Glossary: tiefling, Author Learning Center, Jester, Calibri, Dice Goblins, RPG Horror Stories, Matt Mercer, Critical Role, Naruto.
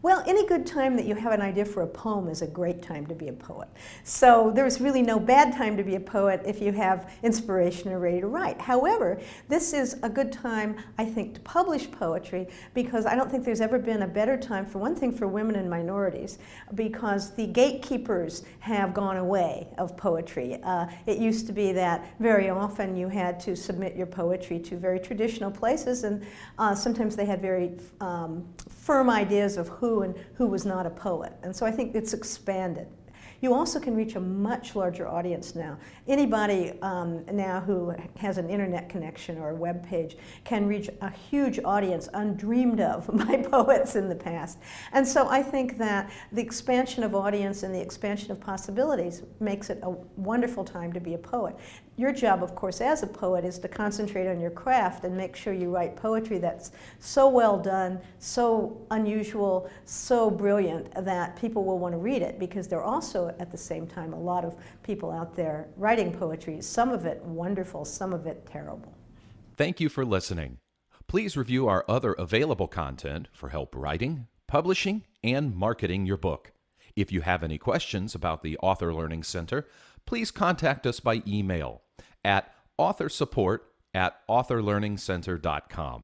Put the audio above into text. Well, any good time that you have an idea for a poem is a great time to be a poet. So there's really no bad time to be a poet if you have inspiration and ready to write. However, this is a good time, I think, to publish poetry, because I don't think there's ever been a better time, for one thing, for women and minorities, because the gatekeepers have gone away of poetry. It used to be that very often you had to submit your poetry to very traditional places, and sometimes they had very firm ideas of who and who was not a poet. And so I think it's expanded. You also can reach a much larger audience now. Anybody now who has an internet connection or a web page can reach a huge audience undreamed of by poets in the past. And so I think that the expansion of audience and the expansion of possibilities makes it a wonderful time to be a poet. Your job, of course, as a poet is to concentrate on your craft and make sure you write poetry that's so well done, so unusual, so brilliant that people will want to read it, because there are also, at the same time, a lot of people out there writing poetry, some of it wonderful, some of it terrible. Thank you for listening. Please review our other available content for help writing, publishing, and marketing your book. If you have any questions about the Author Learning Center, please contact us by email at authorsupport@authorlearningcenter.com.